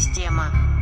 система.